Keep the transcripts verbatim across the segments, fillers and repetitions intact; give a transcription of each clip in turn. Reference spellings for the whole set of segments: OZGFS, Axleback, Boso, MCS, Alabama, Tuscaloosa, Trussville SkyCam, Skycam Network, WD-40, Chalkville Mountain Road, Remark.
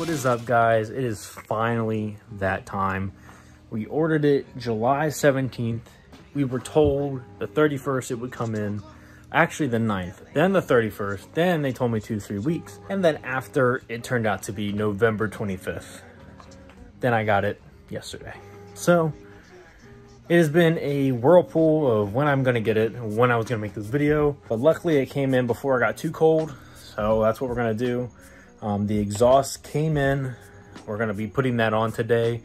What is up, guys? It is finally that time. We ordered it July seventeenth. We were told the thirty-first it would come in. Actually the ninth, then the thirty-first, then they told me two to three weeks. And then after, it turned out to be November twenty-fifth. Then I got it yesterday. So it has been a whirlpool of when I'm gonna get it, when I was gonna make this video. But luckily it came in before I got too cold. So that's what we're gonna do. Um, the exhaust came in. We're gonna be putting that on today.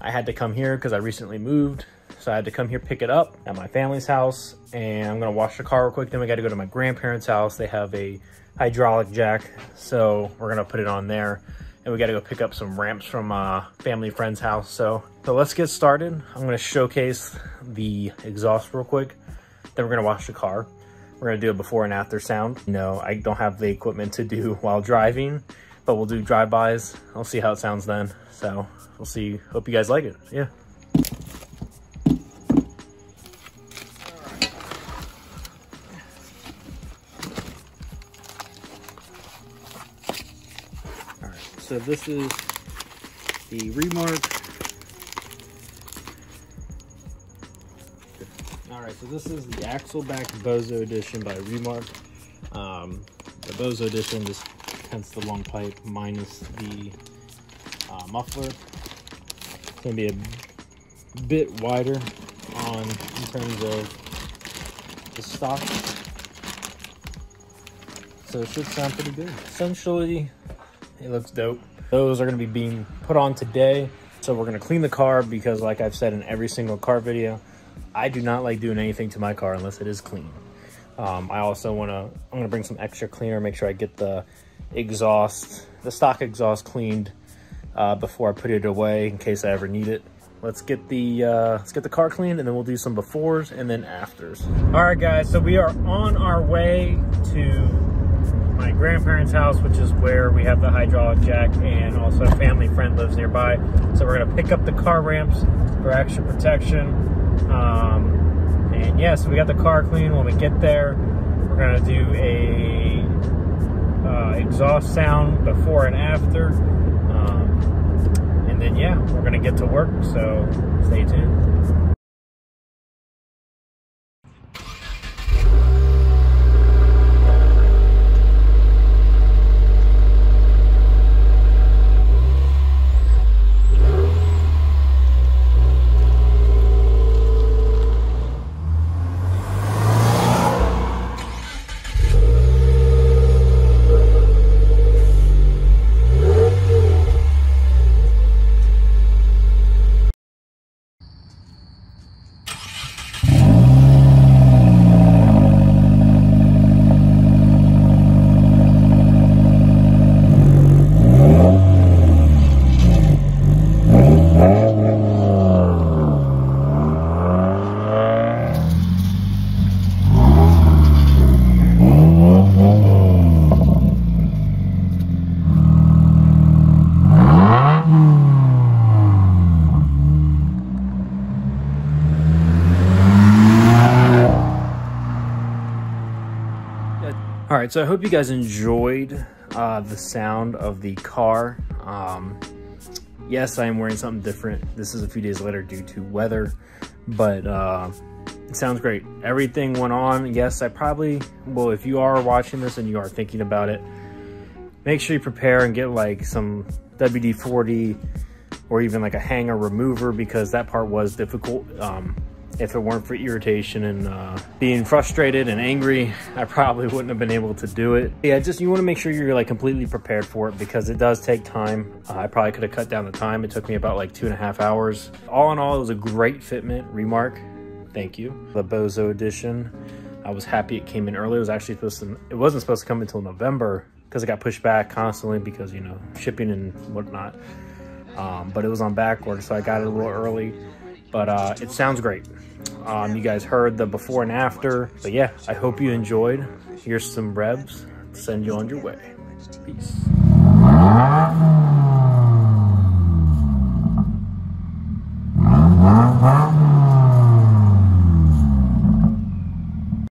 I had to come here because I recently moved. So I had to come here, pick it up at my family's house, and I'm gonna wash the car real quick. Then we gotta go to my grandparents' house. They have a hydraulic jack. So we're gonna put it on there. And we gotta go pick up some ramps from a family friend's house. So, so let's get started. I'm gonna showcase the exhaust real quick. Then we're gonna wash the car. We're gonna do a before and after sound. No, I don't have the equipment to do while driving, but we'll do drive-bys. I'll see how it sounds then. So we'll see, hope you guys like it, yeah. All right, so this is the Remark. Alright, so this is the Axleback Boso edition by Remark. Um, the Boso edition just hence the long pipe minus the uh, muffler. It's going to be a bit wider on in terms of the stock. So it should sound pretty good. Essentially, it looks dope. Those are going to be being put on today. So we're going to clean the car because, like I've said in every single car video, I do not like doing anything to my car unless it is clean. Um, I also want to, I'm going to bring some extra cleaner, make sure I get the exhaust, the stock exhaust cleaned uh, before I put it away in case I ever need it. Let's get the, uh, let's get the car cleaned and then we'll do some befores and then afters. All right, guys, so we are on our way to my grandparents' house, which is where we have the hydraulic jack, and also a family friend lives nearby. So we're going to pick up the car ramps for extra protection. Um, and yes, yeah, so we got the car clean. When we get there, we're gonna do a uh, exhaust sound before and after, um, and then yeah, we're gonna get to work, so stay tuned. All right, so I hope you guys enjoyed uh, the sound of the car. Um, yes, I am wearing something different. This is a few days later due to weather, but uh, it sounds great. Everything went on. Yes, I probably, well, if you are watching this and you are thinking about it, make sure you prepare and get like some W D forty or even like a hanger remover, because that part was difficult. Um, If it weren't for irritation and uh, being frustrated and angry, I probably wouldn't have been able to do it. Yeah, just you want to make sure you're like completely prepared for it, because it does take time. Uh, I probably could have cut down the time. It took me about like two and a half hours. All in all, it was a great fitment. Remark, thank you. The Boso edition. I was happy it came in early. It was actually supposed to, it wasn't supposed to come until November because it got pushed back constantly because, you know, shipping and whatnot. Um, but it was on back order, so I got it a little early. But uh, it sounds great. Um, you guys heard the before and after. But yeah, I hope you enjoyed. Here's some revs. Send you on your way. Peace.